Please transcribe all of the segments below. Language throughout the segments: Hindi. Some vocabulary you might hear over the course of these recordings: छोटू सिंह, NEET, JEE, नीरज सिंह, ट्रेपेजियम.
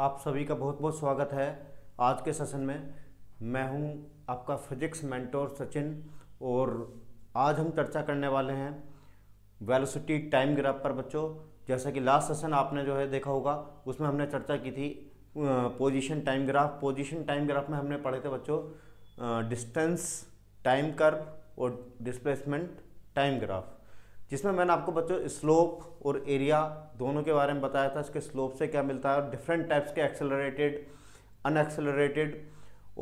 आप सभी का बहुत बहुत स्वागत है। आज के सेशन में मैं हूं आपका फिजिक्स मेंटोर सचिन और आज हम चर्चा करने वाले हैं वेलोसिटी टाइम ग्राफ पर। बच्चों, जैसा कि लास्ट सेशन आपने जो है देखा होगा, उसमें हमने चर्चा की थी position time graph. Position time graph में हमने पढ़े थे बच्चों डिस्टेंस टाइम कर्व और डिस्प्लेसमेंट टाइम ग्राफ, जिसमें मैंने आपको बच्चों स्लोप और एरिया दोनों के बारे में बताया था। इसके स्लोप से क्या मिलता है, डिफरेंट टाइप्स के एक्सेलरेटेड, अनएक्सेलरेटेड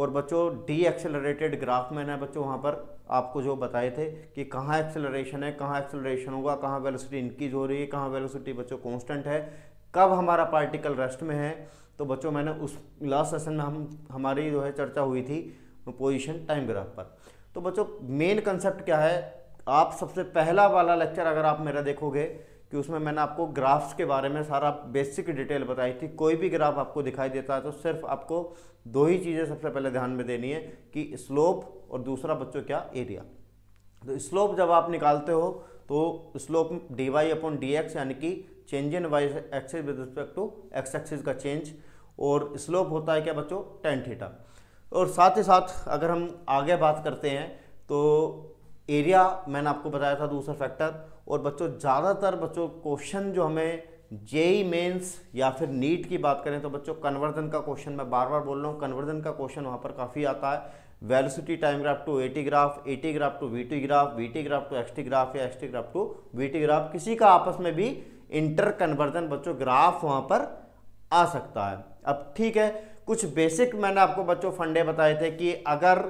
और बच्चों डी एक्सेलरेटेड ग्राफ मैंने बच्चों वहाँ पर आपको जो बताए थे कि कहाँ एक्सेलरेशन है, कहाँ एक्सेलरेशन होगा, कहाँ वेलोसिटी इंक्रीज हो रही है, कहाँ वेलोसिटी बच्चों कॉन्स्टेंट है, कब हमारा पार्टिकल रेस्ट में है। तो बच्चों मैंने उस लास्ट सेशन में हमारी जो है चर्चा हुई थी पोजीशन टाइम ग्राफ पर। तो बच्चों मेन कंसेप्ट क्या है, आप सबसे पहला वाला लेक्चर अगर आप मेरा देखोगे कि उसमें मैंने आपको ग्राफ्स के बारे में सारा बेसिक डिटेल बताई थी। कोई भी ग्राफ आपको दिखाई देता है तो सिर्फ आपको दो ही चीज़ें सबसे पहले ध्यान में देनी है कि स्लोप और दूसरा बच्चों क्या एरिया। तो स्लोप जब आप निकालते हो तो स्लोप dy/dx यानी कि change in Y axis with respect to x axis का चेंज, और स्लोप होता है क्या बच्चों tan थीटा। और साथ ही साथ अगर हम आगे बात करते हैं तो एरिया मैंने आपको बताया था दूसरा फैक्टर। और बच्चों ज़्यादातर बच्चों क्वेश्चन जो हमें जेई मेंस या फिर नीट की बात करें तो बच्चों कन्वर्जन का क्वेश्चन, मैं बार बार बोल रहा हूँ कन्वर्जन का क्वेश्चन वहाँ पर काफ़ी आता है। Velocity time graph to eighty graph, eighty graph to VT graph, VT graph to XT graph या XT graph to VT graph, किसी का आपस में भी इंटर कन्वर्जन बच्चों ग्राफ वहाँ पर आ सकता है। अब ठीक है, कुछ बेसिक मैंने आपको बच्चों फंडे बताए थे कि अगर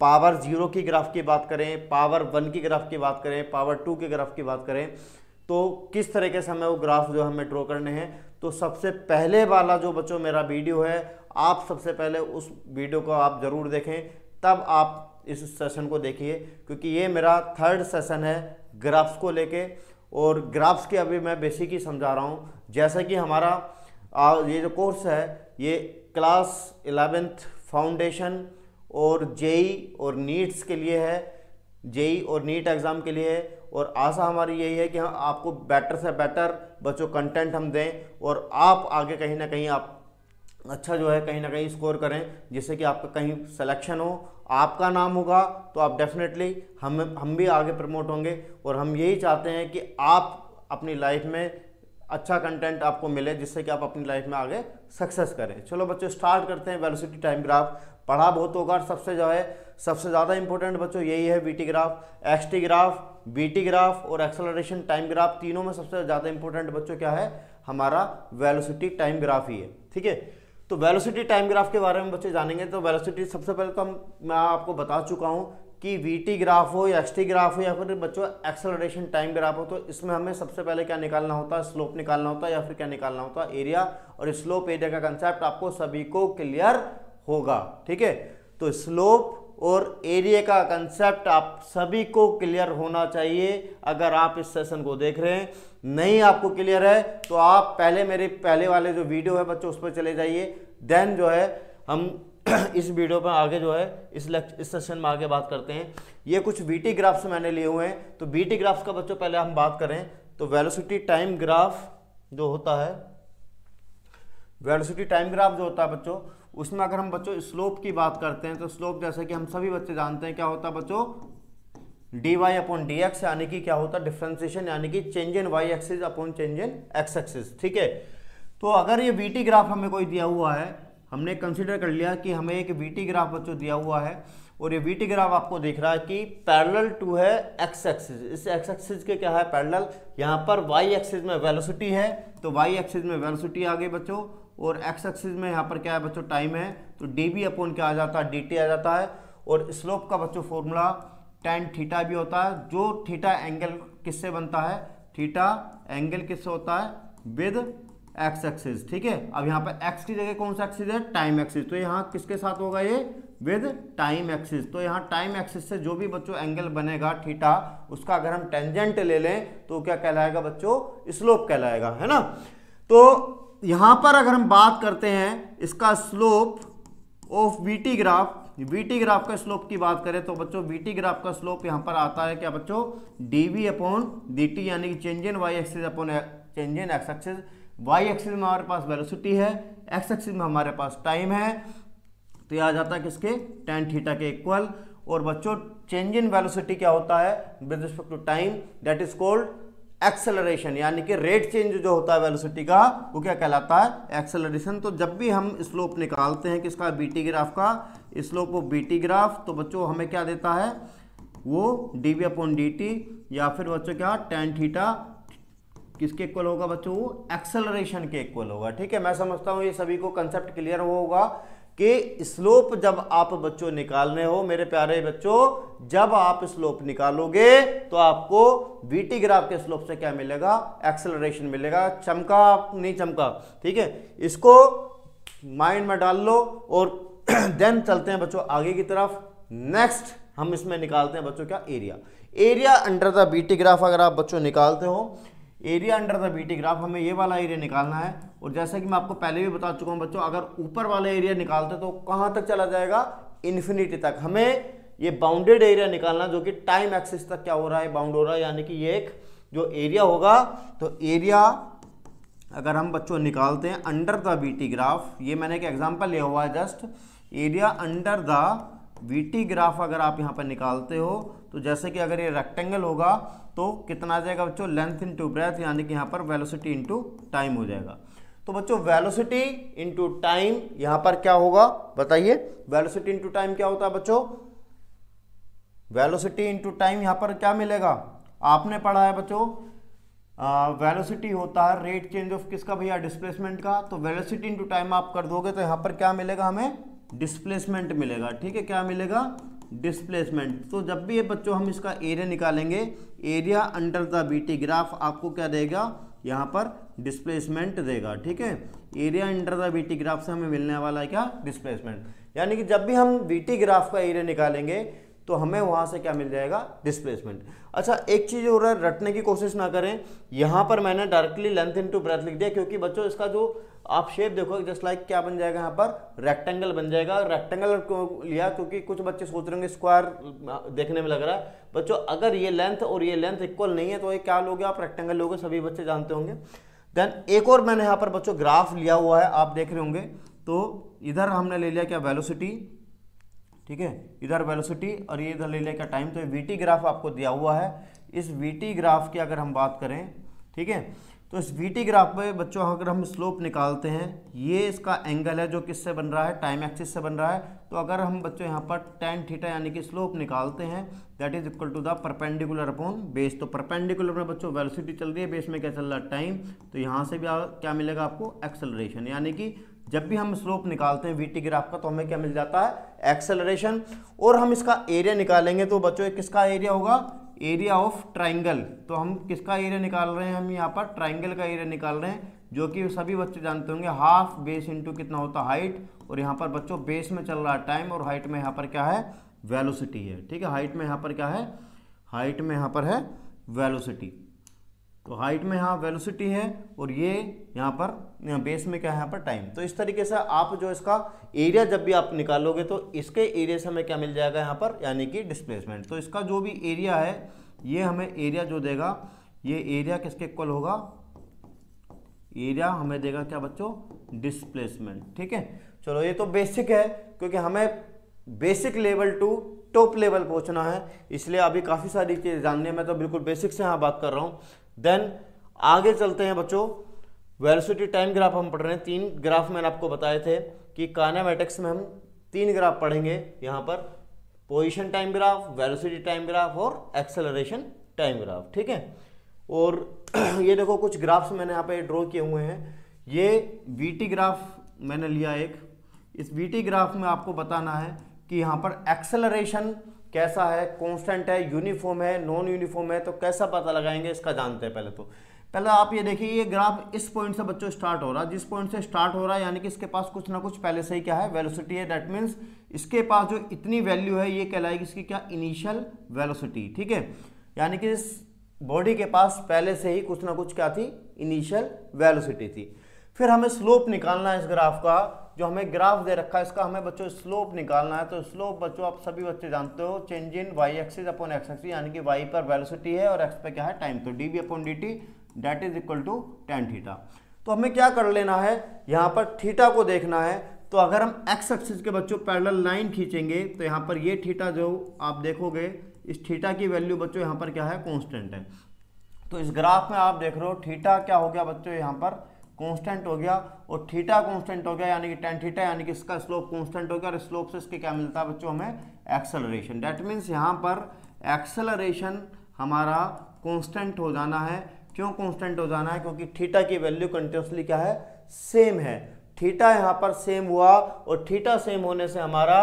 पावर 0 की ग्राफ की बात करें, पावर 1 की ग्राफ की बात करें, पावर 2 के ग्राफ की बात करें तो किस तरीके से हमें वो ग्राफ जो हमें ड्रॉ करने हैं। तो सबसे पहले वाला जो बच्चों मेरा वीडियो है, आप सबसे पहले उस वीडियो को आप ज़रूर देखें, तब आप इस सेशन को देखिए, क्योंकि ये मेरा थर्ड सेशन है ग्राफ्स को लेके। और ग्राफ्स के अभी मैं बेसिक ही समझा रहा हूँ। जैसा कि हमारा ये जो कोर्स है ये क्लास 11th फाउंडेशन और जेई और नीट्स के लिए है, जेई और नीट एग्ज़ाम के लिए है। और आशा हमारी यही है कि हम आपको बेटर से बेटर बच्चों कंटेंट हम दें और आप आगे कहीं ना कहीं आप अच्छा जो है कहीं ना कहीं स्कोर करें, जिससे कि आपका कहीं सिलेक्शन हो, आपका नाम होगा तो आप डेफिनेटली हम भी आगे प्रमोट होंगे। और हम यही चाहते हैं कि आप अपनी लाइफ में अच्छा कंटेंट आपको मिले, जिससे कि आप अपनी लाइफ में आगे सक्सेस करें। चलो बच्चों स्टार्ट करते हैं। वेलोसिटी टाइम ग्राफ पढ़ा बहुत होगा, सबसे ज़्यादा इंपॉर्टेंट बच्चों यही है VT graph, XT graph, VT graph और एक्सेलरेशन टाइम ग्राफ, तीनों में सबसे ज़्यादा इंपॉर्टेंट बच्चों क्या है हमारा वेलोसिटी टाइम ग्राफ ही है। ठीक है, तो वेलोसिटी टाइम ग्राफ के बारे में बच्चे जानेंगे। तो वेलोसिटी सबसे पहले तो मैं आपको बता चुका हूँ कि वीटी ग्राफ हो या एक्सटी ग्राफ हो या फिर बच्चों एक्सेलरेशन टाइम ग्राफ हो, तो इसमें हमें सबसे पहले क्या निकालना होता है, स्लोप निकालना होता है या फिर क्या निकालना होता है एरिया। और स्लोप एरिया का कंसेप्ट आपको सभी को क्लियर होगा। ठीक है, तो स्लोप और एरिया का कंसेप्ट आप सभी को क्लियर होना चाहिए अगर आप इस सेशन को देख रहे हैं। नहीं आपको क्लियर है तो आप पहले मेरे पहले वाले जो वीडियो है बच्चों उस पर चले जाइए, देन जो है हम इस वीडियो पर आगे जो है इस सेशन में आगे बात करते हैं। ये कुछ वीटी ग्राफ्स मैंने लिए हुए हैं। तो वीटी ग्राफ्स का बच्चों पहले हम बात करें तो वेलोसिटी टाइम ग्राफ जो होता है, वेलोसिटी टाइम ग्राफ जो होता है बच्चों उसमें अगर हम बच्चों स्लोप की बात करते हैं तो स्लोप जैसे कि हम सभी बच्चे जानते हैं क्या होता है बच्चों dy/dx यानी कि क्या होता है डिफ्रेंसिएशन, यानी कि change in Y axis upon change in x axis. ठीक है, तो अगर ये वीटी ग्राफ हमें कोई दिया हुआ है, हमने कंसिडर कर लिया कि हमें एक वीटी ग्राफ बच्चों दिया हुआ है और ये वीटी ग्राफ आपको दिख रहा है कि पैरेलल टू है एक्स एक्सिस, इस एक्स एक्सिस के क्या है पैरेलल, यहाँ पर वाई एक्सिस में वेलोसिटी है तो वाई एक्सिस में वेलोसिटी आ गई बच्चों, और एक्स एक्सिस में यहाँ पर क्या है बच्चों टाइम है तो db अपॉन क्या आ जाता है dt आ जाता है। और स्लोप का बच्चों फॉर्मूला tan थीटा भी होता है, जो थीटा एंगल किससे बनता है, थीटा एंगल किससे होता है विद एक्स एक्सिस। ठीक है, अब यहाँ पर एक्स की जगह कौन सा एक्सिस है, टाइम एक्सिस, तो यहाँ किसके साथ होगा ये विद टाइम एक्सिस। तो यहाँ टाइम एक्सिस से जो भी बच्चों एंगल बनेगा थीटा, उसका अगर हम टेंजेंट ले लें तो क्या कहलाएगा बच्चों स्लोप कहलाएगा, है ना। तो यहाँ पर अगर हम बात करते हैं इसका slope of VT graph, VT graph का स्लोप की बात करें तो बच्चों वीटी ग्राफ का स्लोप यहाँ पर आता है क्या बच्चों dv अपॉन dt यानी कि change in Y axis upon change in x axis Y axis में हमारे पास वेलोसिटी है, एक्स एक्सिस में हमारे पास टाइम है, तो यह आ जाता है किसके tan थीटा के इक्वल। और बच्चों चेंज इन वेलोसिटी क्या होता है with respect to time, that is called acceleration, यानी कि रेट चेंज जो होता है वेलोसिटी का वो क्या कहलाता है एक्सेलरेशन। तो जब भी हम स्लोप निकालते हैं किसका बीटी ग्राफ का, स्लोप ऑफ बीटी ग्राफ, तो बच्चों हमें क्या देता है वो dv अपॉन dt या फिर बच्चों क्या tan थीटा किसके इक्वल होगा बच्चों, वो एक्सेलरेशन के इक्वल होगा। ठीक है, मैं समझता हूँ ये सभी को कंसेप्ट क्लियर होगा कि स्लोप जब आप बच्चों निकालने हो मेरे प्यारे बच्चों, जब आप स्लोप निकालोगे तो आपको बीटी ग्राफ के स्लोप से क्या मिलेगा, एक्सेलरेशन मिलेगा। चमका नहीं चमका, ठीक है, इसको माइंड में डाल लो। और देन चलते हैं बच्चों आगे की तरफ। नेक्स्ट हम इसमें निकालते हैं बच्चों क्या area, area under the BT graph. अगर आप बच्चों निकालते हो area under the BT graph, हमें ये वाला एरिया निकालना है। और जैसा कि मैं आपको पहले भी बता चुका हूँ बच्चों, अगर ऊपर वाला एरिया निकालते तो कहाँ तक चला जाएगा, इन्फिनिटी तक। हमें ये बाउंडेड एरिया निकालना जो कि टाइम एक्सिस तक क्या हो रहा है, बाउंड हो रहा है, यानी कि ये एक जो एरिया होगा। तो एरिया अगर हम बच्चों निकालते हैं अंडर द बीटी ग्राफ, ये मैंने एक एग्जाम्पल लिया हुआ है just, area under the BT graph अगर आप यहाँ पर निकालते हो तो जैसे कि अगर ये रेक्टेंगल होगा तो कितना आ जाएगा बच्चों, लेंथ इंटू ब्रेथ, यानी कि यहाँ पर वेलोसिटी इंटू टाइम हो जाएगा। तो बच्चों वेलोसिटी इंटू टाइम यहाँ पर क्या होगा बताइए, वेलोसिटी इंटू टाइम क्या होता है बच्चों, वेलोसिटी इंटू टाइम यहाँ पर क्या मिलेगा, आपने पढ़ा है बच्चों वेलोसिटी होता है रेट चेंज ऑफ किसका भैया, डिस्प्लेसमेंट का। तो वेलोसिटी इंटू टाइम आप कर दोगे तो यहाँ पर क्या मिलेगा हमें, डिस्प्लेसमेंट मिलेगा। ठीक है, क्या मिलेगा, डिस्प्लेसमेंट। तो जब भी ये बच्चों हम इसका एरिया निकालेंगे, area under the BT graph आपको क्या देगा, यहाँ पर डिस्प्लेसमेंट देगा। ठीक है, area under the BT graph से हमें मिलने वाला है क्या, डिस्प्लेसमेंट। यानी कि जब भी हम बीटी ग्राफ का एरिया निकालेंगे तो हमें वहाँ से क्या मिल जाएगा, डिस्प्लेसमेंट। अच्छा एक चीज़ हो रहा है, रटने की कोशिश ना करें, यहाँ पर मैंने डायरेक्टली लेंथ इनटू ब्रेथ लिख दिया क्योंकि बच्चों इसका जो आप शेप देखोगे जस्ट लाइक क्या बन जाएगा, यहाँ पर रेक्टेंगल बन जाएगा। रेक्टेंगल क्यों लिया, क्योंकि कुछ बच्चे सोच रहे होंगे स्क्वायर देखने में लग रहा है। बच्चों अगर ये लेंथ और ये लेंथ इक्वल नहीं है तो ये क्या लोगे आप, रेक्टेंगल लोगे, सभी बच्चे जानते होंगे। देन एक और मैंने यहाँ पर बच्चों ग्राफ लिया हुआ है, आप देख रहे होंगे। तो इधर हमने ले लिया क्या वेलोसिटी, ठीक है, इधर वेलोसिटी, और ये इधर ले लिया क्या टाइम। तो ये वीटी ग्राफ आपको दिया हुआ है। इस वीटी ग्राफ की अगर हम बात करें, ठीक है, तो इस वीटी ग्राफ में बच्चों अगर हम स्लोप निकालते हैं, ये इसका एंगल है जो किससे बन रहा है, टाइम एक्सिस से बन रहा है। तो अगर हम बच्चों यहाँ पर tan थीटा यानी कि स्लोप निकालते हैं, that is equal to the perpendicular upon base. तो परपेंडिकुलर में बच्चों वेलोसिटी चल रही है, बेस में क्या चल रहा है, टाइम। तो यहाँ से भी क्या मिलेगा आपको, एक्सेलरेशन। यानी कि जब भी हम स्लोप निकालते हैं वीटी ग्राफ का तो हमें क्या मिल जाता है, एक्सेलरेशन। और हम इसका एरिया निकालेंगे तो बच्चों किसका एरिया होगा, एरिया ऑफ ट्राइंगल। तो हम किसका एरिया निकाल रहे हैं, हम यहाँ पर ट्राइंगल का एरिया निकाल रहे हैं, जो कि सभी बच्चे जानते होंगे हाफ बेस इंटू कितना होता है, हाइट। और यहाँ पर बच्चों बेस में चल रहा है टाइम और हाइट में यहाँ पर क्या है, वेलोसिटी है। ठीक है, हाइट में यहाँ पर क्या है, हाइट में यहाँ पर है वेलोसिटी। तो हाइट में यहाँ वेलोसिटी है और ये यहाँ पर बेस में क्या है, यहाँ पर टाइम। तो इस तरीके से आप जो इसका एरिया जब भी आप निकालोगे तो इसके एरिया से हमें क्या मिल जाएगा यहाँ पर, यानी कि डिस्प्लेसमेंट। तो इसका जो भी एरिया है ये हमें एरिया जो देगा, ये एरिया किसके इक्वल होगा, एरिया हमें देगा क्या बच्चों, डिस्प्लेसमेंट। ठीक है, चलो ये तो बेसिक है क्योंकि हमें basic level to top level पहुँचना है, इसलिए अभी काफ़ी सारी चीज़ें जानने में तो बिल्कुल बेसिक से यहाँ बात कर रहा हूँ। देन आगे चलते हैं बच्चों, वेलोसिटी टाइम ग्राफ हम पढ़ रहे हैं। तीन ग्राफ मैंने आपको बताए थे कि काइनेमेटिक्स में हम तीन ग्राफ पढ़ेंगे यहाँ पर, position time graph, velocity time graph और एक्सेलरेशन टाइम ग्राफ। ठीक है, और ये देखो कुछ ग्राफ्स मैंने यहाँ पे ड्रॉ किए हुए हैं। ये वीटी ग्राफ मैंने लिया एक, इस वीटी ग्राफ में आपको बताना है कि यहाँ पर एक्सेलरेशन कैसा है, कांस्टेंट है, यूनिफॉर्म है, नॉन यूनिफॉर्म है। तो कैसा पता लगाएंगे इसका जानते हैं। पहले आप ये देखिए, ये ग्राफ इस पॉइंट से बच्चों स्टार्ट हो रहा है, जिस पॉइंट से स्टार्ट हो रहा है यानी कि इसके पास कुछ ना कुछ पहले से ही क्या है, वेलोसिटी है। दैट मीन्स इसके पास जो इतनी वैल्यू है ये कहलाएगी इसकी क्या, इनिशियल वेलोसिटी। ठीक है, यानी कि इस बॉडी के पास पहले से ही कुछ ना कुछ क्या थी, इनिशियल वेलोसिटी थी। फिर हमें स्लोप निकालना है इस ग्राफ का, जो हमें ग्राफ दे रखा है इसका हमें बच्चों स्लोप निकालना है। तो स्लोप बच्चों आप सभी बच्चे जानते हो, change in Y axis upon x axis, यानी कि वाई पर वेलोसिटी है और एक्स पे क्या है, टाइम। तो dv upon dt that is equal to tan theta. तो तो हमें क्या कर लेना है, यहाँ पर थीटा को देखना है। तो अगर हम एक्स एक्सिस के बच्चों पैरेलल लाइन खींचेंगे तो यहाँ पर ये थीटा जो आप देखोगे, इस थीटा की वैल्यू बच्चों यहाँ पर क्या है, कांस्टेंट है। तो इस ग्राफ में आप देख रहे हो थीटा क्या हो गया बच्चों, यहाँ पर कांस्टेंट हो गया और थीटा कांस्टेंट हो गया, यानी कि टेन थीटा यानी कि इसका स्लोप कांस्टेंट हो गया और स्लोप से इसके क्या मिलता है बच्चों हमें, एक्सेलरेशन। डैट मीन्स यहाँ पर एक्सेलरेशन हमारा कांस्टेंट हो जाना है। क्यों कांस्टेंट हो जाना है, क्योंकि थीटा की वैल्यू कंटिन्यूसली क्या है, सेम है। थीटा यहाँ पर सेम हुआ और थीटा सेम होने से हमारा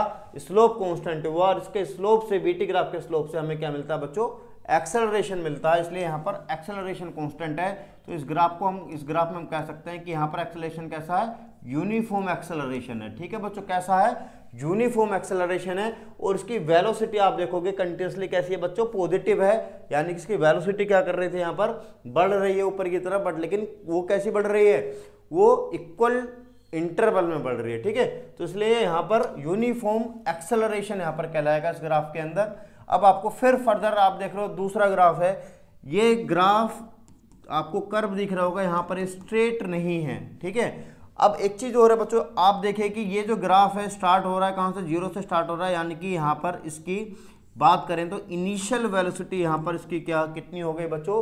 स्लोप कांस्टेंट हुआ और इसके स्लोप से, बीटी ग्राफ के स्लोप से हमें क्या मिलता है बच्चों, एक्सेलरेशन मिलता है। इसलिए यहाँ पर एक्सेलरेशन कांस्टेंट है। तो इस ग्राफ को हम, इस ग्राफ में हम कह सकते हैं कि यहाँ पर एक्सेलरेशन कैसा है, यूनिफॉर्म एक्सेलरेशन है। ठीक है बच्चों, कैसा है, यूनिफॉर्म एक्सेलरेशन है। और इसकी वेलोसिटी आप देखोगे कंटिन्यूसली कैसी है बच्चों, पॉजिटिव है, यानी कि इसकी वेलोसिटी क्या कर रही थी, यहाँ पर बढ़ रही है ऊपर की तरफ, बट लेकिन वो कैसी बढ़ रही है, वो इक्वल इंटरवल में बढ़ रही है। ठीक है, तो इसलिए यहाँ पर यूनिफॉर्म एक्सेलरेशन यहाँ पर कहलाएगा इस ग्राफ के अंदर। अब आपको फिर फर्दर आप देख रहे हो दूसरा ग्राफ है, ये ग्राफ आपको कर्व दिख रहा होगा, यहाँ पर स्ट्रेट नहीं है। ठीक है, अब एक चीज़ हो रहा है बच्चों, आप देखें कि ये जो ग्राफ है स्टार्ट हो रहा है कहाँ से, जीरो से स्टार्ट हो रहा है, यानी कि यहाँ पर इसकी बात करें तो इनिशियल वेलोसिटी यहाँ पर इसकी क्या, कितनी हो गई बच्चों,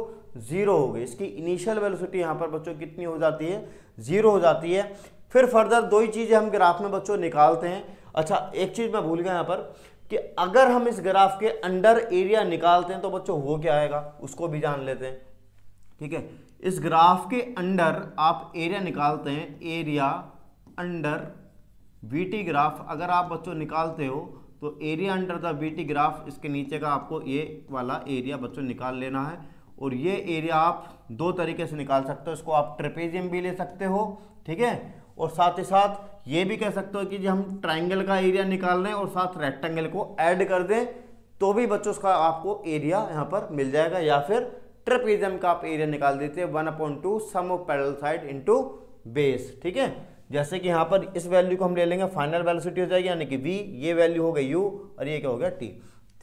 जीरो हो गई। इसकी इनिशियल वेलोसिटी यहाँ पर बच्चों कितनी हो जाती है, जीरो हो जाती है। फिर फर्दर दो ही चीज़ें हम ग्राफ में बच्चों निकालते हैं। अच्छा, एक चीज़ मैं भूल गया यहाँ पर, कि अगर हम इस ग्राफ के अंडर एरिया निकालते हैं तो बच्चों हो क्या आएगा, उसको भी जान लेते हैं। ठीक है, इस ग्राफ के अंडर आप एरिया निकालते हैं, एरिया अंडर बीटी ग्राफ अगर आप बच्चों निकालते हो तो area under the BT graph, इसके नीचे का आपको ये वाला एरिया बच्चों निकाल लेना है। और ये एरिया आप दो तरीके से निकाल सकते हो, इसको आप ट्रेपेजियम भी ले सकते हो, ठीक है, और साथ ही साथ ये भी कह सकते हो कि जी हम ट्राइंगल का एरिया निकाल रहे हैं और साथ रेक्टेंगल को ऐड कर दें तो भी बच्चों उसका आपको एरिया यहाँ पर मिल जाएगा। या फिर ट्रेपेजियम का आप एरिया निकाल देते हैं 1/2 sum of parallel side into base. ठीक है, जैसे कि यहाँ पर इस वैल्यू को हम ले लेंगे, फाइनल वेलोसिटी हो जाएगी यानी कि v, ये वैल्यू हो गई u और ये क्या हो गया t।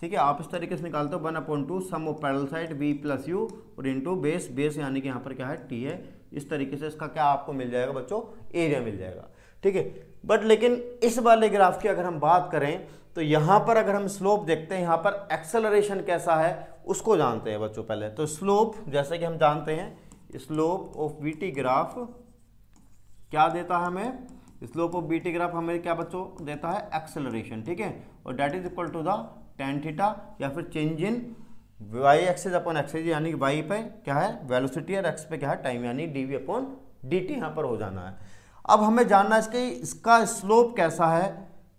ठीक है, आप इस तरीके से निकालते हो 1/2 sum of parallel side v plus u और इनटू बेस, बेस यानी कि यहाँ पर क्या है t है। इस तरीके से इसका क्या आपको मिल जाएगा बच्चों, एरिया मिल जाएगा। ठीक है, बट लेकिन इस वाले ग्राफ की अगर हम बात करें तो यहाँ पर अगर हम स्लोप देखते हैं, यहाँ पर एक्सेलरेशन कैसा है उसको जानते हैं बच्चों पहले। तो स्लोप जैसे कि हम जानते हैं, स्लोप ऑफ बीटी ग्राफ क्या देता है हमें, स्लोप ऑफ बीटी ग्राफ हमें क्या बच्चों देता है, एक्सेलरेशन। ठीक है, और that is equal to the tan theta या फिर change in y axis upon axis, यानी कि y पे क्या है वेलोसिटी और x पे क्या है टाइम, यानी dv अपॉन dt यहाँ पर हो जाना है। अब हमें जानना है कि इसका स्लोप कैसा है,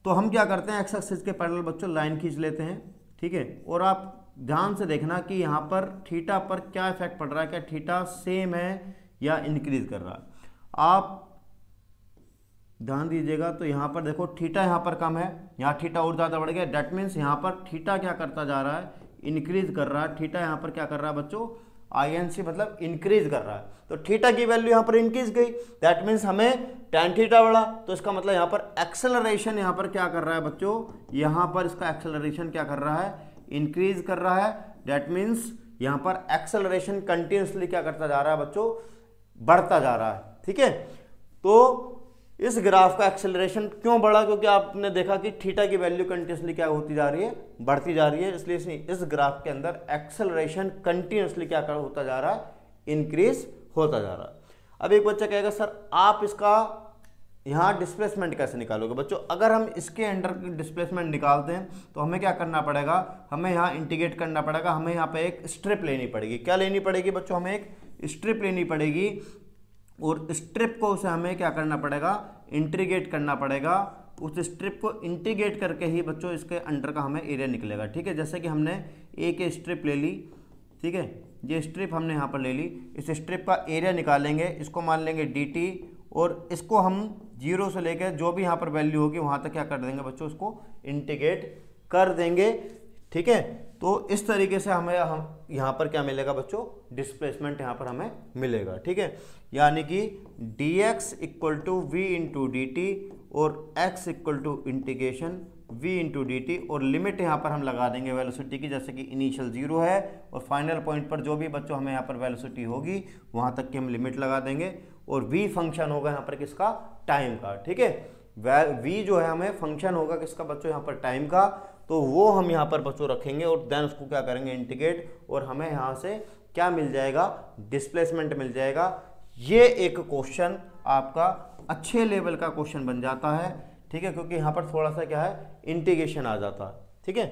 तो हम क्या करते हैं x एक्सेस के पैरेलल बच्चों लाइन खींच लेते हैं। ठीक है, और आप ध्यान से देखना कि यहाँ पर थीटा पर क्या इफेक्ट पड़ रहा है, क्या थीटा सेम है या इंक्रीज कर रहा है, आप ध्यान दीजिएगा। तो यहाँ पर देखो थीटा यहाँ पर कम है, यहाँ थीटा और ज़्यादा बढ़ गया। डैट मीन्स यहाँ पर थीटा क्या करता जा रहा है, इंक्रीज कर रहा है। थीटा यहाँ पर क्या कर रहा है बच्चों, आईएनसी मतलब इंक्रीज कर रहा है, तो थीटा की वैल्यू यहाँ पर इंक्रीज गई। दैट मीन्स हमें टैन थीटा बढ़ा, तो इसका मतलब यहाँ पर एक्सेलरेशन यहाँ पर क्या कर रहा है बच्चों, यहाँ पर इसका एक्सेलरेशन क्या कर रहा है, इंक्रीज कर रहा है। डैट मीन्स यहाँ पर एक्सेलरेशन कंटिन्यूसली क्या करता जा रहा है बच्चों, बढ़ता जा रहा है। ठीक है, तो इस ग्राफ का एक्सेलरेशन क्यों बढ़ा, क्योंकि आपने देखा कि थीटा की वैल्यू कंटिन्यूसली क्या होती जा रही है, बढ़ती जा रही है। इसलिए इस ग्राफ के अंदर एक्सेलरेशन कंटिन्यूसली क्या होता जा रहा है, इंक्रीज होता जा रहा है। अब एक बच्चा कहेगा सर आप इसका यहाँ डिस्प्लेसमेंट कैसे निकालोगे बच्चों, अगर हम इसके अंडर डिस्प्लेसमेंट निकालते हैं तो हमें क्या करना पड़ेगा, हमें यहाँ इंटीग्रेट करना पड़ेगा, हमें यहाँ पर एक स्ट्रिप लेनी पड़ेगी। क्या लेनी पड़ेगी बच्चों, हमें एक स्ट्रिप लेनी पड़ेगी और स्ट्रिप को उसे हमें क्या करना पड़ेगा, इंटीग्रेट करना पड़ेगा। उस स्ट्रिप को इंटीग्रेट करके ही बच्चों इसके अंडर का हमें एरिया निकलेगा। ठीक है, जैसे कि हमने एक स्ट्रिप ले ली, ठीक है, ये स्ट्रिप हमने यहाँ पर ले ली, इस स्ट्रिप का एरिया निकालेंगे, इसको मान लेंगे dt और इसको हम जीरो से लेकर जो भी यहाँ पर वैल्यू होगी वहाँ तक क्या कर देंगे बच्चों, इसको इंटीग्रेट कर देंगे। ठीक है, तो इस तरीके से हमें हम यहाँ पर क्या मिलेगा बच्चों, डिस्प्लेसमेंट यहाँ पर हमें मिलेगा। ठीक है, यानी कि dx equal to we into D T और x equal to integration v into D T और लिमिट यहाँ पर हम लगा देंगे वेलोसिटी की, जैसे कि इनिशियल जीरो है और फाइनल पॉइंट पर जो भी बच्चों हमें यहाँ पर वेलोसिटी होगी वहाँ तक की हम लिमिट लगा देंगे और v फंक्शन होगा यहाँ पर किसका, टाइम का। ठीक है, v जो है हमें फंक्शन होगा किसका बच्चों, यहाँ पर टाइम का। तो वो हम यहाँ पर बच्चों रखेंगे और देन उसको क्या करेंगे, इंटीग्रेट। और हमें यहाँ से क्या मिल जाएगा, डिस्प्लेसमेंट मिल जाएगा। ये एक क्वेश्चन आपका अच्छे लेवल का क्वेश्चन बन जाता है, ठीक है, क्योंकि यहाँ पर थोड़ा सा क्या है, इंटीग्रेशन आ जाता है। ठीक है,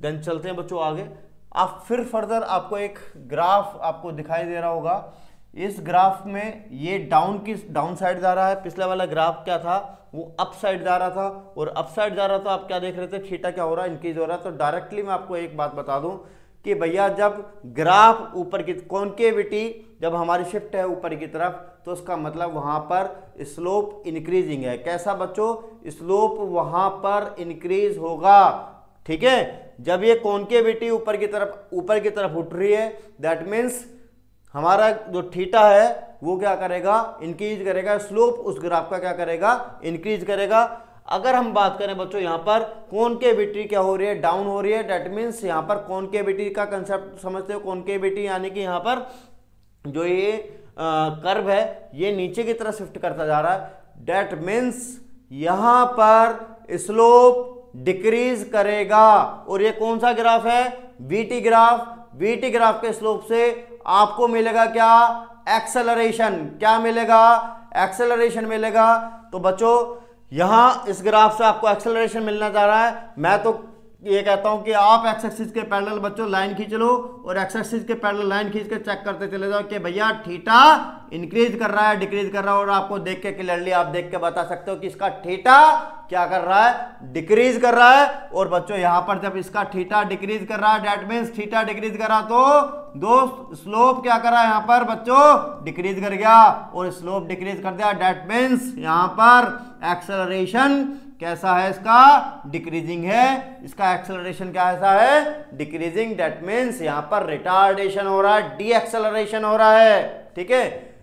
देन चलते हैं बच्चों आगे। आप फिर फर्दर आपको एक ग्राफ आपको दिखाई दे रहा होगा। इस ग्राफ में ये डाउन साइड जा रहा है, पिछला वाला ग्राफ क्या था वो अप साइड जा रहा था, और अप साइड जा रहा था आप क्या देख रहे थे, थीटा क्या हो रहा है, इंक्रीज हो रहा है। तो डायरेक्टली मैं आपको एक बात बता दूं कि भैया जब ग्राफ ऊपर की कॉन्केविटी जब हमारी शिफ्ट है ऊपर की तरफ, तो उसका मतलब वहाँ पर स्लोप इंक्रीजिंग है। कैसा बच्चों, स्लोप वहाँ पर इंक्रीज होगा। ठीक है, जब ये कॉन्केविटी ऊपर की तरफ उठ रही है, दैट मीन्स हमारा जो थीटा है वो क्या करेगा, इंक्रीज करेगा, स्लोप उस ग्राफ का क्या करेगा, इंक्रीज करेगा। अगर हम बात करें बच्चों यहाँ पर कॉन्केविटी क्या हो रही है, डाउन हो रही है, डेट मीन्स यहाँ पर कॉन्केविटी का कंसेप्ट समझते हो। कॉन्केविटी यानी कि यहाँ पर जो ये कर्व है ये नीचे की तरफ शिफ्ट करता जा रहा है, डेट मीन्स यहाँ पर स्लोप डिक्रीज करेगा। और ये कौन सा ग्राफ है, वीटी ग्राफ। वीटी ग्राफ के स्लोप से आपको मिलेगा क्या, एक्सेलरेशन। क्या मिलेगा, एक्सेलरेशन मिलेगा। तो बच्चों यहाँ इस ग्राफ से आपको एक्सेलरेशन मिलना चाह रहा है। मैं तो ये कहता हूँ कि आप एक्स एक्सिस के पैरेलल बच्चों लाइन खींच लो और एक्स एक्सिस के पैरेलल लाइन खींच के चेक करते चले जाओ कि भैया थीटा इंक्रीज कर रहा है, डिक्रीज कर रहा है। और आपको देख के क्लियरली आप देख के बता सकते हो कि इसका थीटा क्या कर रहा है, डिक्रीज कर रहा है। और बच्चों यहाँ पर जब इसका थीटा डिक्रीज कर रहा है, डेट मीन्स थीटा डिक्रीज कर रहा, तो दो स्लोप क्या कर रहा है यहाँ पर बच्चों, डिक्रीज कर गया। और स्लोप डिक्रीज कर दिया, डेट मीन्स यहाँ पर एक्सेलरेशन कैसा है, इसका डिक्रीजिंग है। इसका एक्सेलरेशन कैसा है, डिक्रीजिंग। डेट मीन्स यहाँ पर रिटार्डेशन हो रहा है, डी एक्सेलरेशन हो रहा है। ठीक है,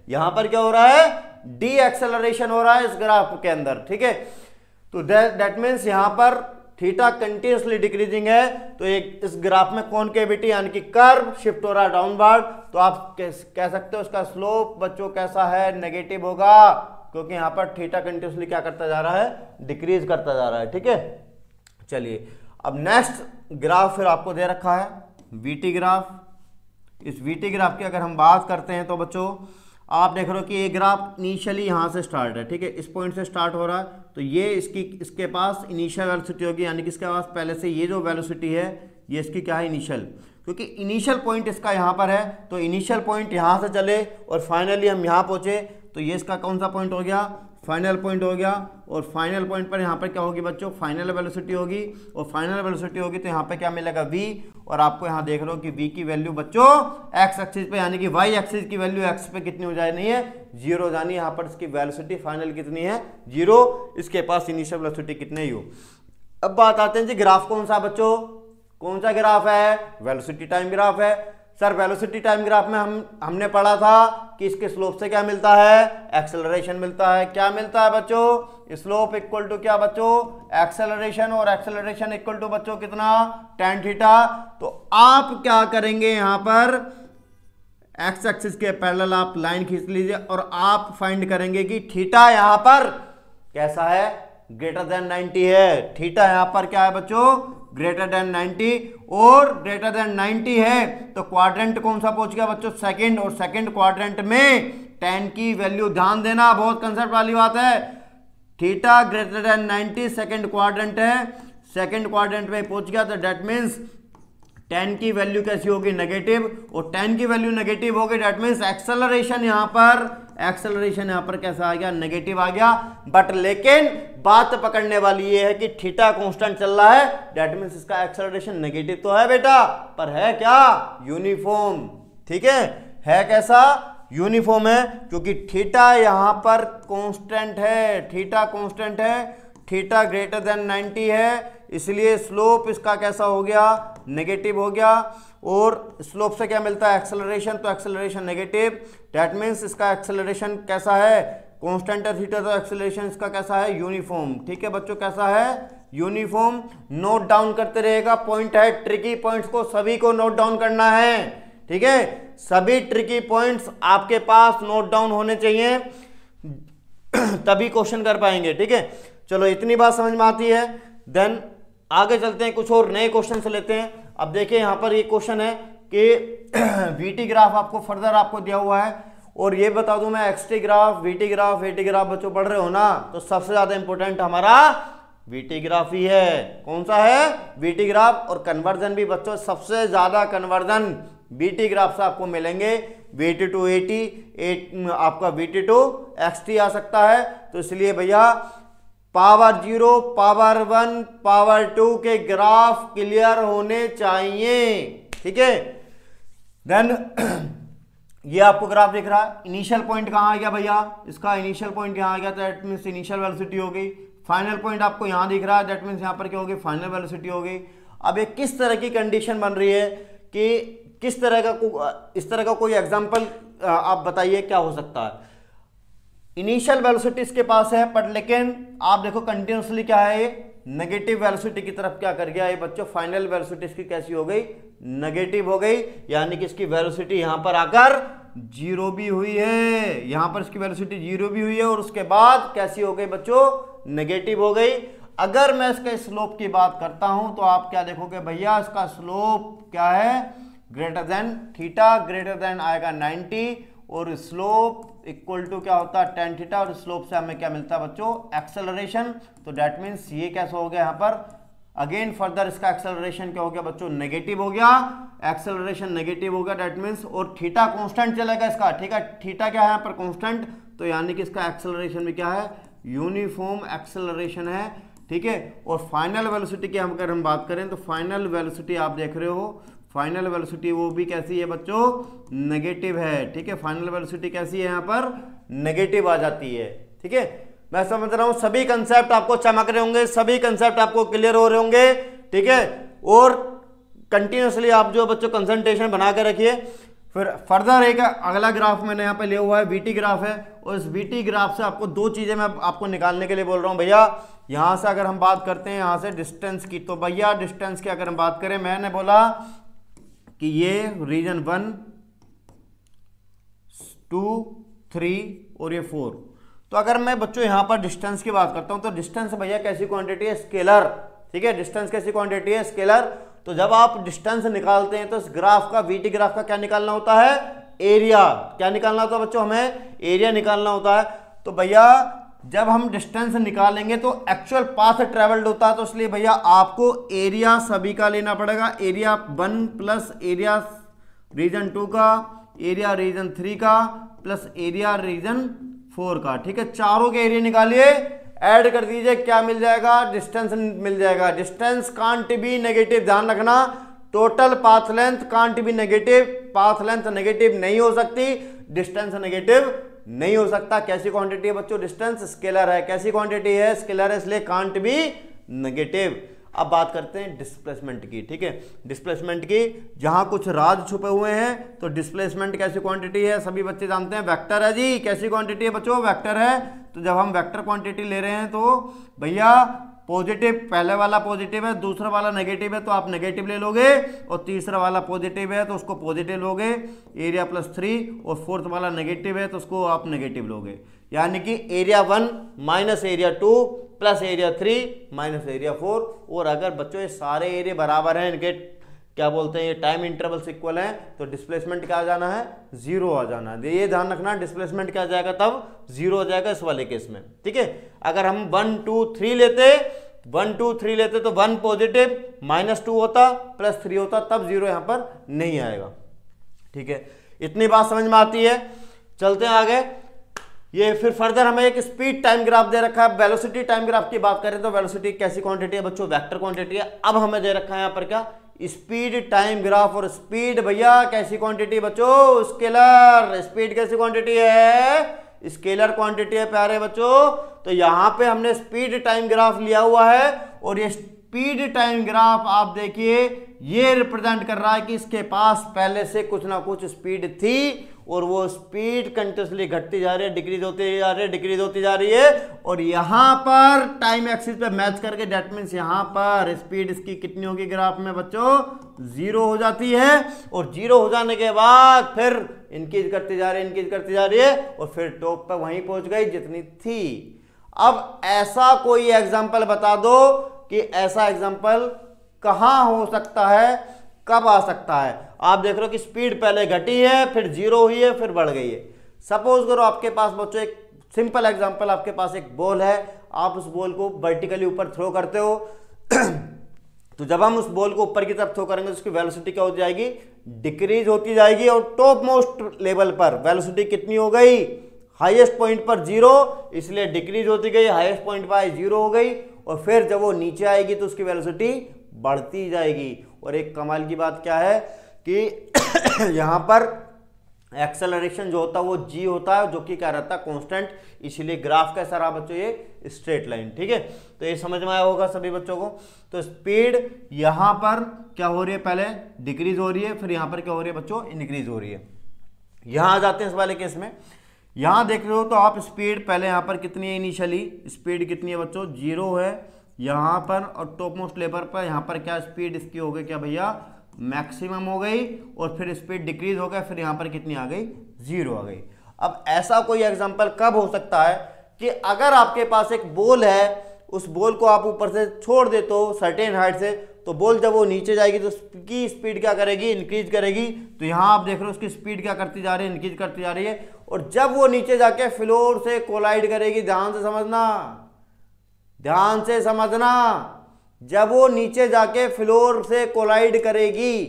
यहाँ पर क्या हो रहा है, डी एक्सेलरेशन हो रहा है इस ग्राफ के अंदर। ठीक है, तो डेट मीन्स यहाँ पर थीटा कंटिन्यूसली डिक्रीजिंग है। तो एक इस ग्राफ में कॉन्केविटी यानी कि कर्व शिफ्ट हो रहा है डाउनवर्ड, तो आप कह सकते हो इसका स्लोप बच्चों कैसा है, नेगेटिव होगा, क्योंकि यहाँ पर थीटा कंटिन्यूसली क्या करता जा रहा है, डिक्रीज करता जा रहा है। ठीक है, चलिए अब नेक्स्ट ग्राफ फिर आपको दे रखा है वीटी ग्राफ। इस वीटी ग्राफ की अगर हम बात करते हैं तो बच्चों आप देख रहे हो कि ये ग्राफ इनिशियली यहाँ से स्टार्ट है। ठीक है, इस पॉइंट से स्टार्ट हो रहा है, तो ये इसके पास इनिशियल वेलोसिटी होगी, यानी कि इसके पास पहले से ये जो वेलोसिटी है ये इसकी क्या है, इनिशियल, क्योंकि इनिशियल पॉइंट इसका यहाँ पर है। तो इनिशियल पॉइंट यहाँ से चले और फाइनली हम यहाँ पहुँचे, तो ये इसका कौन सा पॉइंट हो गया, फाइनल पॉइंट हो गया। और फाइनल पॉइंट पर यहाँ पर क्या होगी बच्चों, फाइनल वेलोसिटी होगी, और फाइनल वेलोसिटी होगी तो यहाँ पे क्या मिलेगा, v। और आपको यहाँ देख रहे हो कि v की वैल्यू बच्चों x एक्सिस पे यानी कि y एक्सिस की वैल्यू x पे कितनी हो जाए, नहीं है जीरो जानी। यहाँ पर इसकी वेलोसिटी फाइनल कितनी है, जीरो। इसके पास इनिशियल वेलोसिटी कितनी हो। अब बात आते हैं जी ग्राफ कौन सा बच्चों, कौन सा ग्राफ है, वेलोसिटी टाइम ग्राफ है। सर वेलोसिटी टाइम ग्राफ में हमने पढ़ा था कि इसके स्लोप से क्या मिलता है, एक्सेलरेशन मिलता है। क्या मिलता है बच्चों, स्लोप इक्वल टू क्या बच्चों, एक्सेलरेशन, और एक्सेलरेशन इक्वल टू बच्चों कितना, टैन थीटा। तो आप क्या करेंगे यहाँ पर एक्स एक्सिस के पैरेलल आप लाइन खींच लीजिए और आप फाइंड करेंगे कि थीटा यहाँ पर कैसा है, ग्रेटर देन 90 है। थीटा यहाँ पर क्या है बच्चों, ग्रेटर देन 90, और ग्रेटर देन 90 है तो क्वाड्रेंट कौन सा पहुंच गया बच्चों, सेकंड। और सेकंड क्वाड्रेंट में tan की वैल्यू, ध्यान देना बहुत कंसेप्ट वाली बात है, theta greater than 90 second quadrant है, सेकंड क्वाड्रेंट में पहुंच गया। तो डेट मीन्स tan की वैल्यू कैसी होगी, नेगेटिव। और tan की वैल्यू नेगेटिव होगी, डेट मीन्स एक्सेलरेशन यहाँ पर, एक्सेलरेशन यहाँ पर कैसा आ गया, नेगेटिव आ गया। बट लेकिन बात पकड़ने वाली ये है कि थीटा कांस्टेंट चल रहा है, डेट मीन्स इसका एक्सेलरेशन नेगेटिव तो है बेटा, पर है क्या, यूनिफॉर्म। ठीक है कैसा, यूनिफॉर्म है, क्योंकि थीटा यहाँ पर कांस्टेंट है, थीटा कांस्टेंट है, थीटा ग्रेटर देन 90 है, इसलिए स्लोप इसका कैसा हो गया, नेगेटिव हो गया। और स्लोप से क्या मिलता है, एक्सेलरेशन, तो एक्सेलरेशन नेगेटिव। डेट मीन्स इसका एक्सेलरेशन कैसा है, कांस्टेंट है थीटा, तो एक्सेलरेशन इसका कैसा है, यूनिफॉर्म। ठीक है बच्चों, कैसा है, यूनिफॉर्म। नोट डाउन करते रहेगा, पॉइंट है ट्रिकी, पॉइंट्स को सभी को नोट डाउन करना है। ठीक है। सभी ट्रिकी पॉइंट्स आपके पास नोट डाउन होने चाहिए, तभी क्वेश्चन कर पाएंगे। ठीक है, चलो इतनी बात समझ में आती है। देन आगे चलते हैं, कुछ और नए क्वेश्चन से लेते हैं। अब देखिए यहाँ पर ये क्वेश्चन है कि वीटी ग्राफ आपको फर्दर आपको दिया हुआ है, और ये बता दूं मैं XT graph, VT graph, eighty graph बच्चों पढ़ रहे हो ना, तो सबसे ज्यादा इंपॉर्टेंट हमारा वीटी ग्राफ ही है। कौन सा है? VT graph. और कन्वर्जन भी बच्चों सबसे ज्यादा कन्वर्जन वीटी ग्राफ से आपको मिलेंगे। वीटी टू एटी, आपका वीटी टू एक्सटी आ सकता है। तो इसलिए भैया power zero, power one, power two के ग्राफ क्लियर होने चाहिए। ठीक है, देन ये आपको ग्राफ दिख रहा है। इनिशियल पॉइंट कहाँ आ गया भैया? इसका इनिशियल पॉइंट यहाँ आ गया, दैट मीन्स इनिशियल वेलोसिटी हो गई। फाइनल पॉइंट आपको यहाँ दिख रहा है, दैट मीन्स यहाँ पर क्या हो गई? फाइनल वेलोसिटी हो गई। अब ये किस तरह की कंडीशन बन रही है कि किस तरह का, इस तरह का कोई एग्जाम्पल आप बताइए क्या हो सकता है। इनिशियल वेलोसिटी इसके पास है, बट लेकिन आप देखो कंटिन्यूसली क्या है, नेगेटिव वेलोसिटी की तरफ क्या कर गया है बच्चों। फाइनल वेलोसिटी इसकी कैसी हो गई? नेगेटिव हो गई, यानी कि इसकी वेलोसिटी यहां पर आकर जीरो भी हुई है, यहां पर इसकी वेलोसिटी जीरो भी हुई है, और उसके बाद कैसी हो गई बच्चों? नेगेटिव हो गई। अगर मैं इसके स्लोप की बात करता हूं तो आप क्या देखोगे भैया, इसका स्लोप क्या है? Greater than theta, greater than आएगा 90, और स्लोप इक्वल टू क्या होता है? Tan theta. और स्लोप से हमें क्या मिलता है बच्चों? एक्सेलरेशन। तो डैट मीन्स ये कैसा हो गया यहाँ पर? अगेन फर्दर इसका एक्सेलरेशन क्या हो गया बच्चों? नेगेटिव हो गया, एक्सेलरेशन नेगेटिव हो गया, डैट मीन्स। और थीटा कांस्टेंट चलेगा इसका, ठीक है, थीटा क्या है यहाँ पर? कांस्टेंट। तो यानी कि इसका एक्सेलरेशन भी क्या है? यूनिफॉर्म एक्सेलरेशन है। ठीक है, और फाइनल वेलोसिटी की अगर हम बात करें तो फाइनल वेलोसिटी आप देख रहे हो, फाइनल वेलोसिटी वो भी कैसी है बच्चों? नेगेटिव है। ठीक है, फाइनल वेलोसिटी कैसी है यहाँ पर? नेगेटिव आ जाती है। ठीक है, मैं समझ रहा हूँ सभी कंसेप्ट आपको चमक रहे होंगे, सभी कंसेप्ट आपको क्लियर हो रहे होंगे। ठीक है, और कंटिन्यूसली आप जो बच्चों कंसंट्रेशन बना के रखिए। फिर फर्दर एक अगला ग्राफ मैंने यहाँ पे लिया हुआ है, वीटी ग्राफ है, और इस वीटी ग्राफ से आपको दो चीज़ें मैं आपको निकालने के लिए बोल रहा हूँ भैया। यहाँ से अगर हम बात करते हैं यहाँ से डिस्टेंस की, तो भैया डिस्टेंस की अगर हम बात करें, मैंने बोला कि ये रीजन 1, 2, 3 और ये 4। तो अगर मैं बच्चों यहाँ पर डिस्टेंस की बात करता हूँ तो डिस्टेंस भैया कैसी क्वांटिटी है? स्केलर। ठीक है, डिस्टेंस कैसी क्वांटिटी है? स्केलर। तो जब आप डिस्टेंस निकालते हैं तो इस ग्राफ का, वीटी ग्राफ का क्या निकालना होता है? एरिया। क्या निकालना होता है बच्चों? हमें एरिया निकालना होता है। तो भैया जब हम डिस्टेंस निकालेंगे तो एक्चुअल पाथ ट्रेवल्ड होता है, तो इसलिए भैया आपको एरिया सभी का लेना पड़ेगा। एरिया 1 प्लस एरिया रीजन 2 का, एरिया रीजन 3 का, प्लस एरिया रीजन 4 का। ठीक है, चारों के एरिया निकालिए, ऐड कर दीजिए, क्या मिल जाएगा? डिस्टेंस मिल जाएगा। डिस्टेंस कांट बी नेगेटिव, ध्यान रखना। Total path length can't be negative, path length negative नहीं हो सकती, डिस्टेंस नेगेटिव नहीं हो सकता। कैसी क्वांटिटी है बच्चों? डिस्टेंस। स्केलर है। कैसी क्वांटिटी है? स्केलर है, इसलिए कांट बी नेगेटिव। अब बात करते हैं डिस्प्लेसमेंट की। ठीक है, डिस्प्लेसमेंट की जहां कुछ राज छुपे हुए हैं, तो डिस्प्लेसमेंट कैसी क्वांटिटी है? सभी बच्चे जानते हैं वेक्टर है जी। कैसी क्वांटिटी है बच्चों? वेक्टर है। तो जब हम वेक्टर क्वांटिटी ले रहे हैं तो भैया पॉजिटिव, पहले वाला पॉजिटिव है, दूसरा वाला नेगेटिव है तो आप नेगेटिव ले लोगे, और तीसरा वाला पॉजिटिव है तो उसको पॉजिटिव लोगे, एरिया +3, और फोर्थ वाला नेगेटिव है तो उसको आप नेगेटिव लोगे। यानी कि area 1 minus area 2 plus area 3 minus area 4। और अगर बच्चों ये सारे एरिया बराबर हैं, इनके क्या बोलते हैं, ये टाइम इंटरवल्स इक्वल हैं, तो डिस्प्लेसमेंट क्या आ जाना है? जीरो आ जाना है। ये ध्यान रखना, डिस्प्लेसमेंट क्या आ जाएगा तब? जीरो आ जाएगा इस वाले केस में। ठीक है, अगर हम 1, 2, 3 लेते, 1, 2, 3 लेते तो 1 पॉजिटिव -2 होता, +3 होता, तब जीरो यहाँ पर नहीं आएगा। ठीक है, इतनी बात समझ में आती है। चलते हैं आगे। ये फिर फर्दर हमें एक स्पीड टाइम ग्राफ दे रखा है। वेलोसिटी टाइम ग्राफ की बात करें तो वेलोसिटी कैसी क्वांटिटी है बच्चों? वेक्टर क्वांटिटी है। अब हमें दे रखा है यहाँ पर क्या? Speed time graph. और स्पीड भैया कैसी क्वांटिटी बच्चों? स्केलर। स्पीड कैसी क्वांटिटी है? स्केलर क्वांटिटी है प्यारे बच्चों। तो यहाँ पे हमने स्पीड टाइम ग्राफ लिया हुआ है, और ये स्पीड टाइम ग्राफ आप देखिए ये रिप्रेजेंट कर रहा है कि इसके पास पहले से कुछ ना कुछ स्पीड थी, और वो स्पीड कंटिन्यूसली घटती जा रही है, डिक्रीज होती जा रही है, डिक्रीज होती जा रही है। और यहाँ पर टाइम एक्सिस पे मैच करके डेट मीन्स यहाँ पर स्पीड इसकी कितनी होगी ग्राफ में बच्चों, जीरो हो जाती है। और जीरो हो जाने के बाद फिर इंक्रीज करती जा रही है, इंक्रीज करती जा रही है और फिर टॉप पर वहीं पहुँच गई जितनी थी। अब ऐसा कोई एग्जाम्पल बता दो कि ऐसा एग्जाम्पल कहाँ हो सकता है, कब आ सकता है। आप देख रहे हो कि स्पीड पहले घटी है, फिर जीरो हुई है, फिर बढ़ गई है। सपोज करो आपके पास बच्चों एक सिंपल एग्जांपल, आपके पास एक बॉल है, आप उस बॉल को वर्टिकली ऊपर थ्रो करते हो तो जब हम उस बॉल को ऊपर की तरफ थ्रो करेंगे तो उसकी वेलोसिटी क्या हो जाएगी, डिक्रीज होती जाएगी। और टॉप मोस्ट लेवल पर वेलोसिटी कितनी हो गई, हाईएस्ट पॉइंट पर जीरो, इसलिए डिक्रीज होती गई, हाईएस्ट पॉइंट पर जीरो हो गई। और फिर जब वो नीचे आएगी तो उसकी वेलोसिटी बढ़ती जाएगी। और एक कमाल की बात क्या है कि यहाँ पर एक्सेलरेशन जो होता है वो जी होता है, जो कि क्या रहता है कांस्टेंट, इसीलिए ग्राफ का सारा बच्चों ये स्ट्रेट लाइन। ठीक है, तो ये समझ में आया होगा सभी बच्चों को। तो स्पीड यहाँ पर क्या हो रही है, पहले डिक्रीज हो रही है, फिर यहाँ पर क्या हो रही है बच्चों, इंक्रीज हो रही है। यहाँ आ जाते हैं इस वाले केस में, यहाँ देख रहे हो तो आप स्पीड पहले यहाँ पर कितनी है, इनिशियली स्पीड कितनी है बच्चों, जीरो है यहाँ पर। और टॉप मोस्ट लेवल पर यहाँ पर क्या स्पीड इसकी हो गई क्या भैया, मैक्सिमम हो गई। और फिर स्पीड डिक्रीज हो गया, फिर यहाँ पर कितनी आ गई, जीरो आ गई। अब ऐसा कोई एग्जांपल कब हो सकता है कि अगर आपके पास एक बॉल है, उस बॉल को आप ऊपर से छोड़ देते हो सर्टेन हाइट से, तो बॉल जब वो नीचे जाएगी तो उसकी स्पीड क्या करेगी, इंक्रीज करेगी। तो यहाँ आप देख रहे हो उसकी स्पीड क्या करती जा रही है, इंक्रीज करती जा रही है। और जब वो नीचे जाके फ्लोर से कोलाइड करेगी, ध्यान से समझना, ध्यान से समझना, जब वो नीचे जाके फ्लोर से कोलाइड करेगी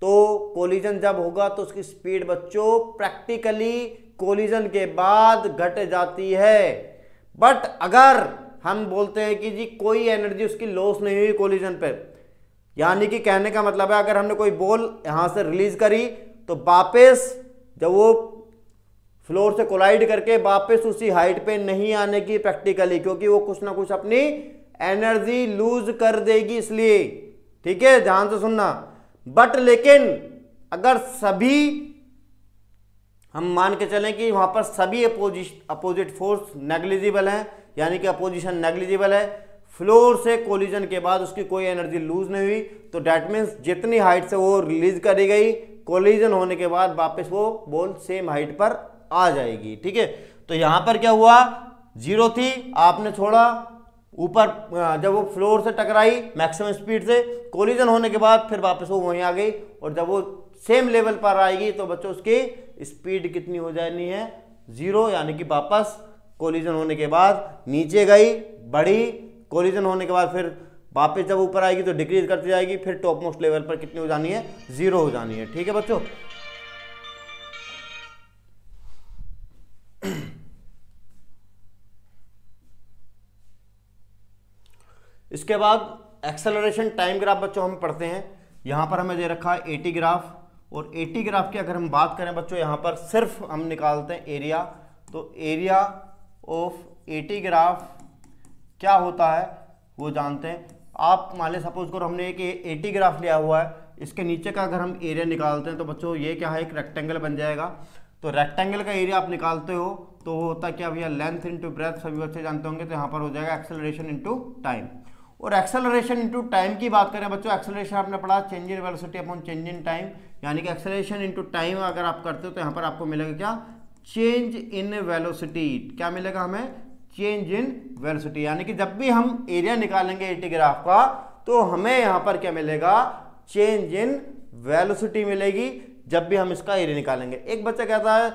तो कोलिजन जब होगा तो उसकी स्पीड बच्चों प्रैक्टिकली कोलिजन के बाद घट जाती है। बट अगर हम बोलते हैं कि जी कोई एनर्जी उसकी लॉस नहीं हुई कोलिजन पे, यानी कि कहने का मतलब है अगर हमने कोई बॉल यहाँ से रिलीज करी तो वापस जब वो फ्लोर से कोलाइड करके वापस उसी हाइट पे नहीं आने की प्रैक्टिकली, क्योंकि वो कुछ ना कुछ अपनी एनर्जी लूज कर देगी, इसलिए। ठीक है, ध्यान से सुनना। बट लेकिन अगर सभी हम मान के चलें कि वहां पर सभी अपोजिट फोर्स नेग्लिजिबल हैं, यानी कि अपोजिशन नेग्लिजिबल है, फ्लोर से कोलिजन के बाद उसकी कोई एनर्जी लूज नहीं हुई, तो डैट मीन्स जितनी हाइट से वो रिलीज करी गई, कोलिजन होने के बाद वापस वो बॉल सेम हाइट पर आ जाएगी। ठीक है, तो यहाँ पर क्या हुआ, जीरो थी, आपने छोड़ा ऊपर, जब वो फ्लोर से टकराई मैक्सिमम स्पीड से, कोलिजन होने के बाद फिर वापस वो वहीं आ गई। और जब वो सेम लेवल पर आएगी तो बच्चों उसकी स्पीड कितनी हो जानी है, जीरो, यानी कि वापस कोलिजन होने के बाद नीचे गई, बढ़ी, कोलिजन होने के बाद फिर वापस जब ऊपर आएगी तो डिक्रीज करती जाएगी, फिर टॉप मोस्ट लेवल पर कितनी हो जानी है, जीरो हो जानी है। ठीक है बच्चों, इसके बाद एक्सेलरेशन टाइम ग्राफ बच्चों हम पढ़ते हैं। यहाँ पर हमें दे रखा है 80 ग्राफ, और 80 ग्राफ की अगर हम बात करें बच्चों, यहाँ पर सिर्फ हम निकालते हैं एरिया। तो एरिया ऑफ 80 ग्राफ क्या होता है वो जानते हैं। आप मान लें सपोज करो हमने एक 80 ग्राफ लिया हुआ है, इसके नीचे का अगर हम एरिया निकालते हैं तो बच्चों ये क्या है, एक रेक्टेंगल बन जाएगा। तो रेक्टेंगल का एरिया आप निकालते हो तो वो होता है क्या भैया, लेंथ इंटू ब्रेथ, सभी बच्चे जानते होंगे। तो यहाँ पर हो जाएगा एक्सेलरेशन इंटू टाइम। और एक्सेलरेशन इंटू टाइम की बात करें बच्चों, एक्सेलरेशन आपने पढ़ा change in velocity upon change in time, यानी कि एक्सेलरेशन इंटू टाइम अगर आप करते हो तो यहाँ पर आपको मिलेगा क्या, चेंज इन वेलोसिटी। क्या मिलेगा हमें, चेंज इन वेलोसिटी, यानी कि जब भी हम एरिया निकालेंगे 80 ग्राफ का तो हमें यहाँ पर क्या मिलेगा, चेंज इन वेलोसिटी मिलेगी जब भी हम इसका एरिया निकालेंगे। एक बच्चा कहता है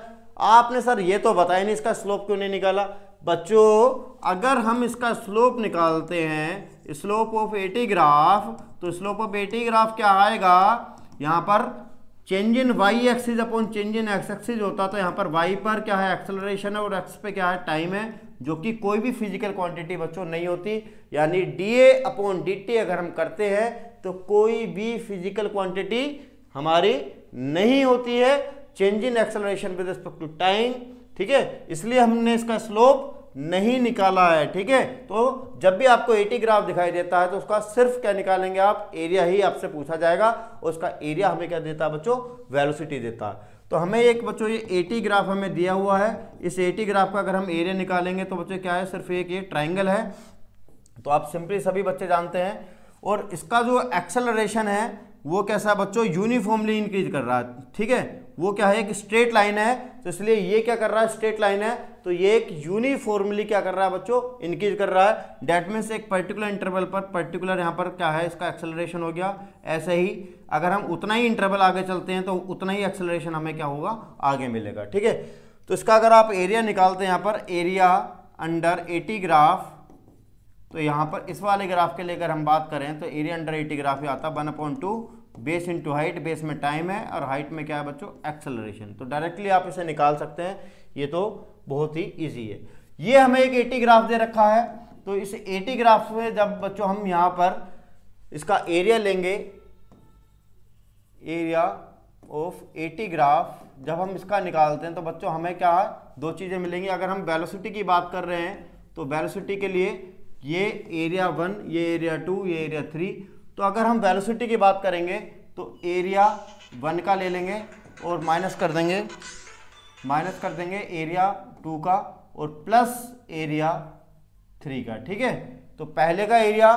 आपने सर ये तो बताया नहीं, इसका स्लोप क्यों नहीं निकाला। बच्चों अगर हम इसका स्लोप निकालते हैं, स्लोप ऑफ 80 ग्राफ, तो स्लोप ऑफ 80 ग्राफ क्या आएगा, यहाँ पर change in Y axis upon change in x axis होता, तो यहाँ पर वाई पर क्या है, एक्सेलरेशन है, और एक्स पे क्या है, टाइम है, जो कि कोई भी फिजिकल क्वांटिटी बच्चों नहीं होती। यानी डीए अपॉन डीटी अगर हम करते हैं तो कोई भी फिजिकल क्वांटिटी हमारी नहीं होती है, change in acceleration with respect to time. ठीक है, इसलिए हमने इसका स्लोप नहीं निकाला है। ठीक है, तो जब भी आपको 80 ग्राफ दिखाई देता है तो उसका सिर्फ क्या निकालेंगे आप, एरिया ही आपसे पूछा जाएगा, और उसका एरिया हमें क्या देता है बच्चों, वेलोसिटी देता है। तो हमें एक बच्चों ये एटी ग्राफ हमें दिया हुआ है। इस एटी ग्राफ का अगर हम एरिया निकालेंगे तो बच्चों क्या है, सिर्फ एक ये ट्राइंगल है, तो आप सिंपली सभी बच्चे जानते हैं। और इसका जो एक्सेलरेशन है वो कैसा बच्चों, यूनिफॉर्मली इंक्रीज कर रहा है, ठीक है। वो क्या है, एक स्ट्रेट लाइन है, तो इसलिए ये क्या कर रहा है, स्ट्रेट लाइन है, तो ये एक यूनिफॉर्मली क्या कर रहा है बच्चों, इंक्रीज कर रहा है। डेट मीन्स एक पर्टिकुलर इंटरवल पर पर्टिकुलर यहाँ पर क्या है, इसका एक्सेलरेशन हो गया। ऐसे ही अगर हम उतना ही इंटरवल आगे चलते हैं तो उतना ही एक्सेलरेशन हमें क्या होगा, आगे मिलेगा, ठीक है। तो इसका अगर आप एरिया निकालते हैं, यहाँ पर एरिया अंडर 80 ग्राफ, तो यहाँ पर इस वाले ग्राफ के लेकर हम बात करें तो एरिया अंडर 80 ग्राफ ही आता 1/2 बेस इंटू हाइट। बेस में टाइम है और हाइट में क्या है बच्चों, एक्सेलरेशन। तो डायरेक्टली आप इसे निकाल सकते हैं, ये तो बहुत ही इजी है। ये हमें एक 80 ग्राफ दे रखा है, तो इस 80 ग्राफ में जब बच्चों हम यहाँ पर इसका एरिया लेंगे, एरिया ऑफ 80 ग्राफ जब हम इसका निकालते हैं तो बच्चों हमें क्या है, दो चीज़ें मिलेंगी। अगर हम वेलोसिटी की बात कर रहे हैं तो वेलोसिटी के लिए ये एरिया 1, ये एरिया 2, ये एरिया 3। तो अगर हम वेलोसिटी की बात करेंगे तो एरिया 1 का ले लेंगे और माइनस कर देंगे एरिया 2 का और प्लस एरिया 3 का, ठीक है। तो पहले का एरिया,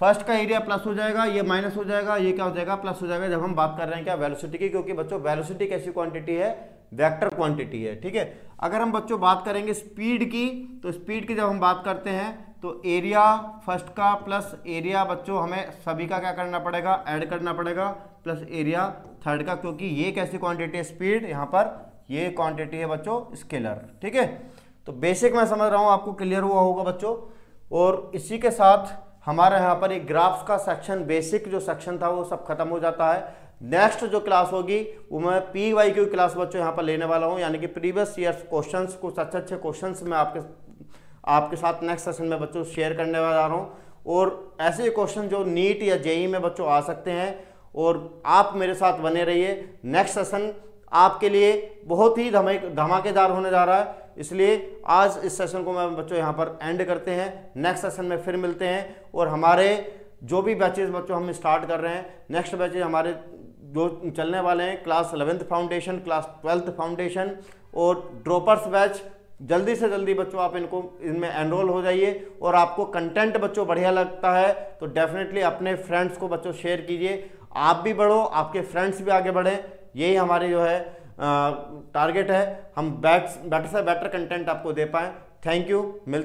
फर्स्ट का एरिया प्लस हो जाएगा, ये माइनस हो जाएगा, ये क्या हो जाएगा, प्लस हो जाएगा, जब हम बात कर रहे हैं क्या, वेलोसिटी की। क्योंकि बच्चों वेलोसिटी कैसी क्वांटिटी है, वेक्टर क्वांटिटी है, ठीक है। अगर हम बच्चों बात करेंगे स्पीड की, तो स्पीड की जब हम बात करते हैं तो एरिया फर्स्ट का प्लस एरिया बच्चों हमें सभी का क्या करना पड़ेगा, ऐड करना पड़ेगा, प्लस एरिया थर्ड का, क्योंकि ये कैसी क्वांटिटी है, स्पीड, यहाँ पर ये क्वांटिटी है बच्चों स्केलर, ठीक है। तो बेसिक मैं समझ रहा हूँ आपको क्लियर हुआ होगा बच्चों। और इसी के साथ हमारा यहाँ पर एक ग्राफ्स का सेक्शन, बेसिक जो सेक्शन था वो सब खत्म हो जाता है। नेक्स्ट जो क्लास होगी वो मैं PYQ क्लास बच्चों यहाँ पर लेने वाला हूँ, यानी कि प्रीवियस ईयर्स क्वेश्चंस, कुछ अच्छे अच्छे क्वेश्चंस मैं आपके साथ नेक्स्ट सेशन में बच्चों शेयर करने जा रहा हूँ। और ऐसे क्वेश्चन जो नीट या JEE में बच्चों आ सकते हैं, और आप मेरे साथ बने रहिए। नेक्स्ट सेशन आपके लिए बहुत ही धमाकेदार होने जा रहा है, इसलिए आज इस सेशन को मैं बच्चों यहाँ पर एंड करते हैं। नेक्स्ट सेशन में फिर मिलते हैं। और हमारे जो भी बैचेज बच्चों हम स्टार्ट कर रहे हैं, नेक्स्ट बैचेज हमारे जो चलने वाले हैं, class 11th foundation, class 12th foundation और ड्रॉपर्स बैच, जल्दी से जल्दी बच्चों आप इनको इनमें एनरोल हो जाइए। और आपको कंटेंट बच्चों बढ़िया लगता है तो डेफिनेटली अपने फ्रेंड्स को बच्चों शेयर कीजिए, आप भी बढ़ो, आपके फ्रेंड्स भी आगे बढ़ें, यही हमारी जो है टारगेट है, हम बेटर से बेटर कंटेंट आपको दे पाएँ। Thank you.